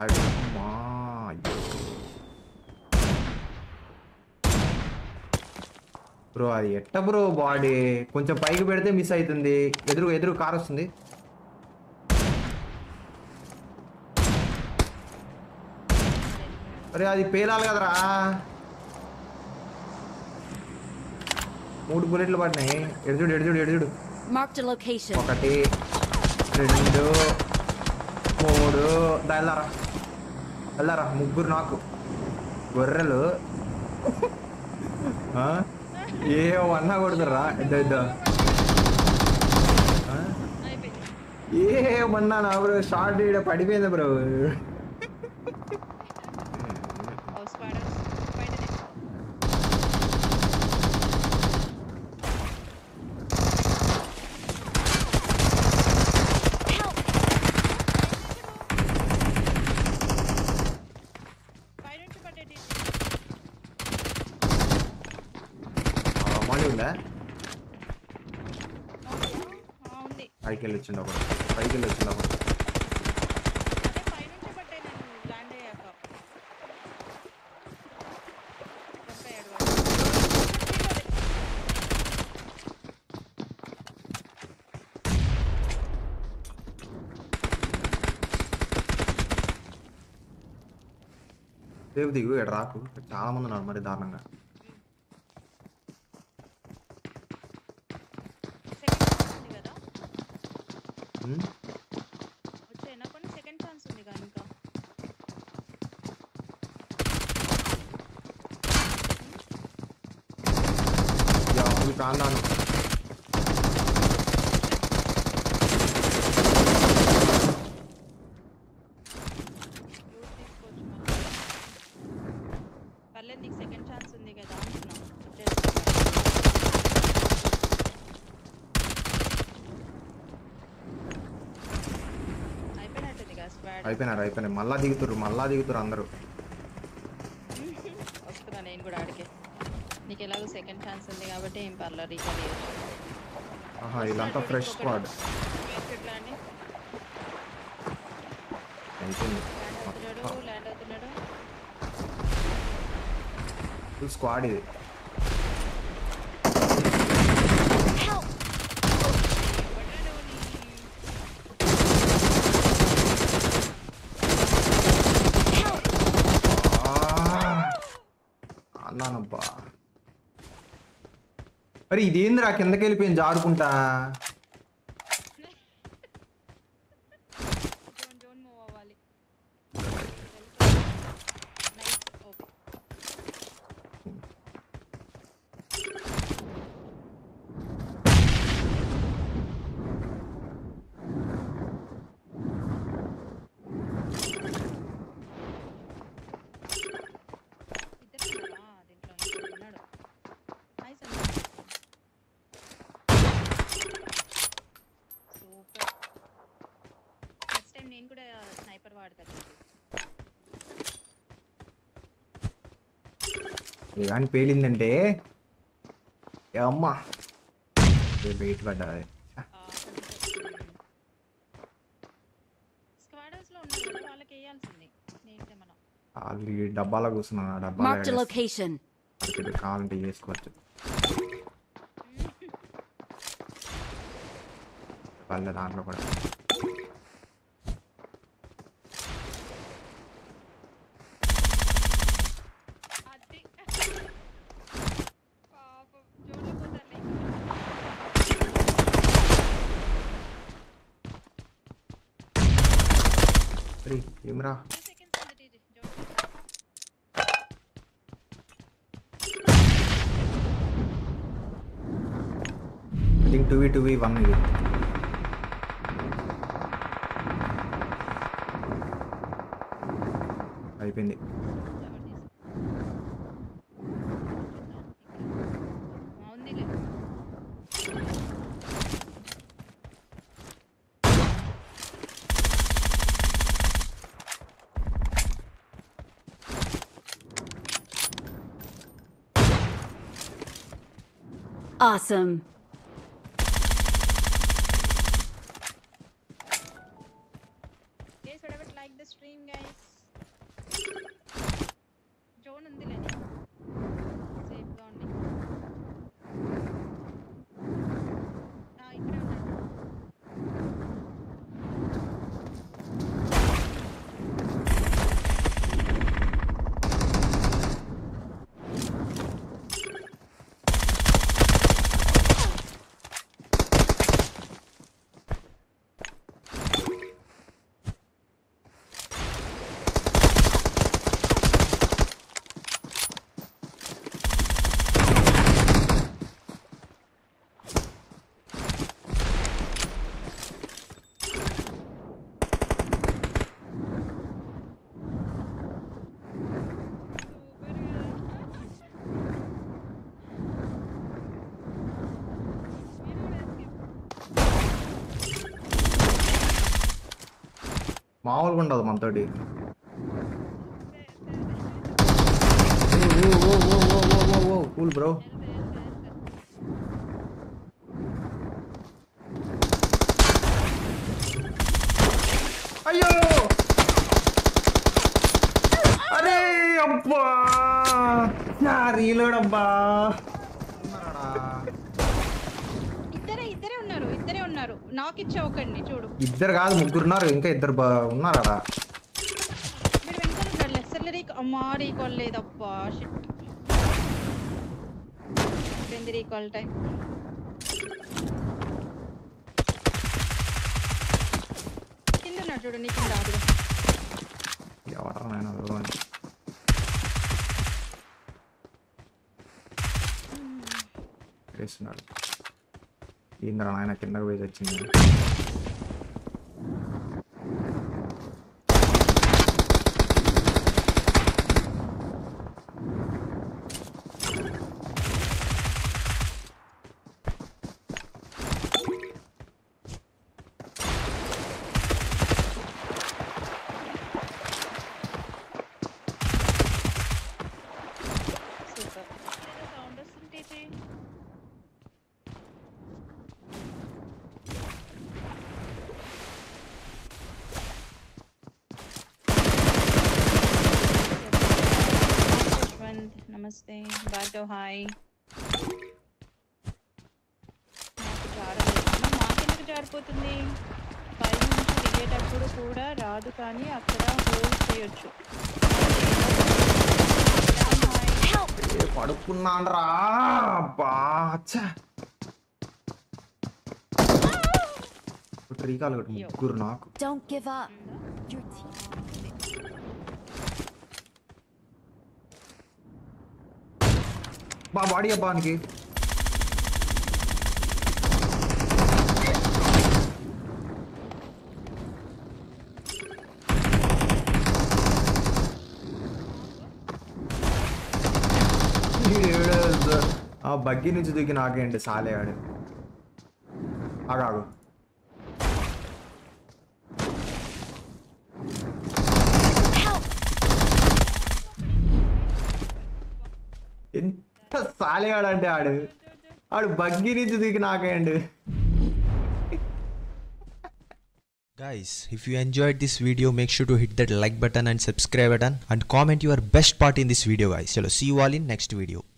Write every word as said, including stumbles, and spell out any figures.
my. Bro అది ఎట్ట bro body కొంచెం పైకి పెడితే మిస్ అవుతుంది. ఎదురు ఎదురు కార్ వస్తుంది. అరే అది పేలాలి కదరా. మూడు బుల్లెట్లు పడినాయి. ఎడుచుడు ఎడుచుడు ఎడుచుడు. ఒకటి రెండు మూడు దాల్లారా వెళ్ళారా. ముగ్గురు నాకు గొర్రెలు ఏమన్నా కొడుతుర్రా. ఇద్దరు ఏమన్నా నా బ్రో షార్ట్ వీడియో పడిపోయింది బ్రో. పైకి వచ్చింది ఒకటి పైకి వచ్చింది ఒకటి రేపు దిగు. ఇక్కడ రాకు, చాలా మంది ఉన్నారు మరి దారుణంగా. అయిపోయినారు అయిపోయినాయి. మళ్ళా దిగుతురు మళ్ళా దిగుతురు అందరూ. వస్తున్నా నేను కూడా ఆడికే. నీకు ఎలాగో సెకండ్ ఛాన్స్ ఉంది కాబట్టి ఏం పర్లేదు. ఆహా ఇదంతా ఫ్రెష్ స్క్వాడ్ అయిపోయింది. ల్యాండ్ అవుతున్నాడు ఫుల్ స్క్వాడ్ ఇది. మరి ఇదేంద్రా కిందకి వెళ్ళిపోయింది జారుకుంటా. కానీ పేలిందంటే అమ్మా వెయిట్ పడ్డా. డబ్బాలో కూర్చున్నాను. డబ్బాలో కావాలంటే చేసుకోవచ్చు. వాళ్ళ దాంట్లో కూడా రా. Think two v two v one ఇది. అయిపోయింది. Awesome. Guys, what about like the stream, guys? మామూలుగా ఉండదు మనతోటి. కూల్ బ్రో, అయ్యో అరే అబ్బా నా రీలోడ్ అబ్బా. ఇద్దరు కాదు ముగ్గురు ఉన్నారు, ఇంకా ఇద్దరు ఉన్నారా? ఇంద్ర నాయన కిందకు పోయి వచ్చింది. Bato hi. మాకెందుకు జారిపోతుంది? పై నుంచి దిగేటప్పుడు కూడా రాదు, కానీ అక్కడ హోల్డ్ చేయొచ్చు. పడుకున్నాను రా బాచా. రీకాల్ కొట్టు ముగ్గురు నాకు. Don't give up. Your team. బా బాడీ అబ్బానికి ఆ బగ్గి నుంచి దిగి నాకేంటి సాలే ఆడు ఆగాగు. సాలేగాడంటే ఆడు ఆడు బగ్గి నుంచి దిగి నాకేయండి. Guys, if you enjoyed this video, make sure to hit that like button and subscribe button and comment your best part in this video guys. So see you all in next video.